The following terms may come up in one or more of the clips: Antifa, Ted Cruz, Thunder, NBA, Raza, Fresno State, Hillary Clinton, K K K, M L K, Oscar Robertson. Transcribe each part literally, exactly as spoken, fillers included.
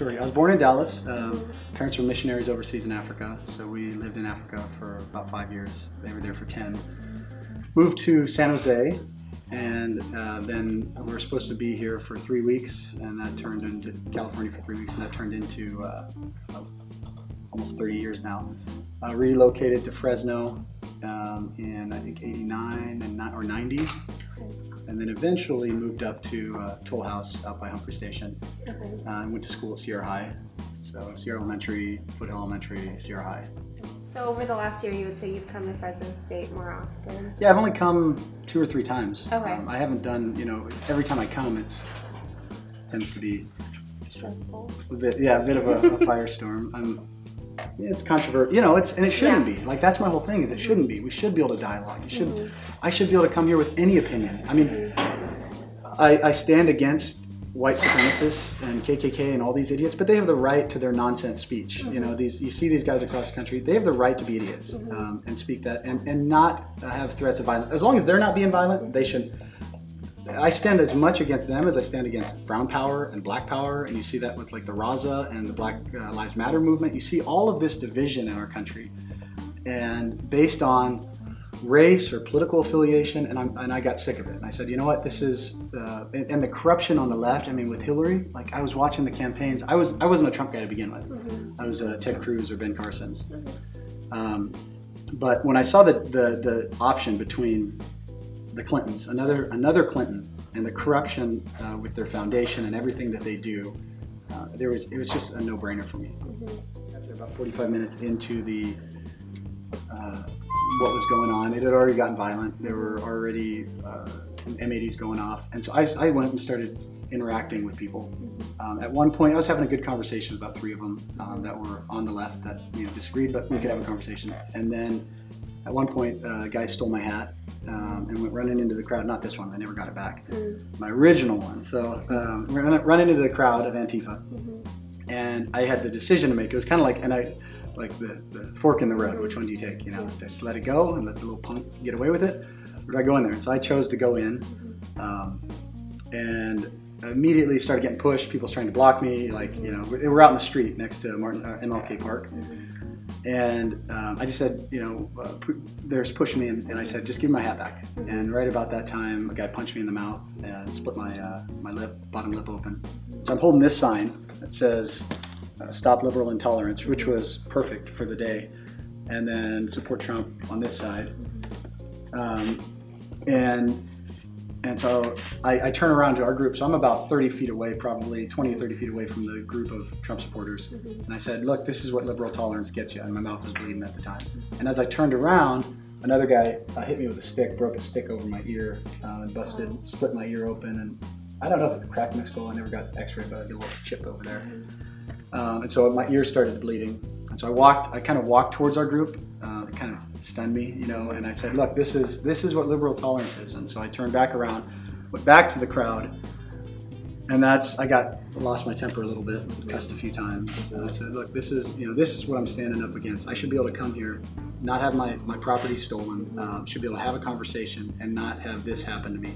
story. I was born in Dallas. Uh, parents were missionaries overseas in Africa, so we lived in Africa for about five years. They were there for ten. Moved to San Jose, and uh, then we were supposed to be here for three weeks, and that turned into California for three weeks, and that turned into uh, almost thirty years now. Uh, relocated to Fresno um, in I think eighty-nine and not, or ninety. And then eventually moved up to uh, Toll House out by Humphrey Station. Okay. Uh, I went to school at Sierra High. So Sierra Elementary, Foothill Elementary, Sierra High. So over the last year, you would say you've come to Fresno State more often? Yeah, I've only come two or three times. Okay. Um, I haven't done, you know, every time I come, it's, it tends to be stressful. A bit, yeah, a bit of a, a firestorm. I'm, It's controversial, you know. It's and it shouldn't yeah. be. Like that's my whole thing is it shouldn't be. We should be able to dialogue. You should. Mm-hmm. I should be able to come here with any opinion. I mean, mm-hmm. I, I stand against white supremacists and K K K and all these idiots, but they have the right to their nonsense speech. Mm-hmm. You know, these you see these guys across the country. They have the right to be idiots mm-hmm. um, and speak that and and not have threats of violence. As long as they're not being violent, they should. I stand as much against them as I stand against brown power and black power, and you see that with like the Raza and the Black uh, Lives Matter movement. You see all of this division in our country, and based on race or political affiliation, and, I'm, and I got sick of it. And I said, you know what, this is, uh, and, and the corruption on the left, I mean, with Hillary, like I was watching the campaigns. I, was, I wasn't a Trump guy to begin with. Mm-hmm. I was uh, Ted Cruz or Ben Carson's. Mm-hmm. um, but when I saw the, the, the option between the Clintons, another another Clinton, and the corruption uh, with their foundation and everything that they do, uh, there was it was just a no-brainer for me. Mm-hmm. After about forty-five minutes into the uh, what was going on, it had already gotten violent. There were already uh, M eighties going off, and so I, I went and started interacting with people. Mm-hmm. um, at one point, I was having a good conversation about three of them um, that were on the left that you know, disagreed, but we could have a conversation. And then at one point, uh, a guy stole my hat. Um, and went running into the crowd, not this one, I never got it back, mm. my original one. So um, we're running into the crowd of Antifa, mm-hmm. and I had the decision to make. It was kind of like, and I, like the, the fork in the road, which one do you take, you know, yeah. just let it go and let the little punk get away with it, or do I go in there? And so I chose to go in, mm-hmm. um, and immediately started getting pushed, people's trying to block me, like, mm-hmm. you know, we're, we're out in the street next to Martin, uh, M L K Park. Mm-hmm. And um, I just said, you know, uh, there's pushing me, and, and I said, just give me my hat back. Mm-hmm. And right about that time, a guy punched me in the mouth and split my uh, my lip, bottom lip open. So I'm holding this sign that says, uh, "Stop Liberal Intolerance," which was perfect for the day, and then "Support Trump" on this side. Um, and and so I, I turn around to our group. So I'm about thirty feet away, probably twenty or thirty feet away from the group of Trump supporters. And I said, look, this is what liberal tolerance gets you. And my mouth was bleeding at the time. And as I turned around, another guy uh, hit me with a stick, broke a stick over my ear, uh, and busted, split my ear open. And I don't know if it cracked my skull. I never got x-ray, but I did a little chip over there. Um, and so my ear started bleeding. And so I walked, I kind of walked towards our group. Uh, it kind of stunned me, you know, and I said, look, this is, this is what liberal tolerance is. And so I turned back around, went back to the crowd. And that's, I got, lost my temper a little bit, cussed a few times. And I said, look, this is, you know, this is what I'm standing up against. I should be able to come here, not have my, my property stolen, um, should be able to have a conversation and not have this happen to me.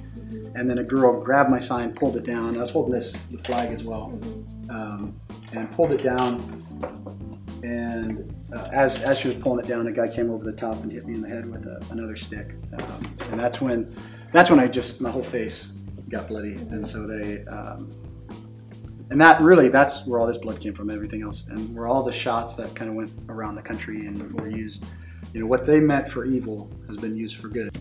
And then a girl grabbed my sign, pulled it down. I was holding this, the flag as well, um, and pulled it down. And uh, as, as she was pulling it down, a guy came over the top and hit me in the head with a, another stick. Um, and that's when, that's when I just, my whole face got bloody, and so they, um, and that really, that's where all this blood came from, everything else, and where all the shots that kind of went around the country and were used, you know, what they meant for evil has been used for good.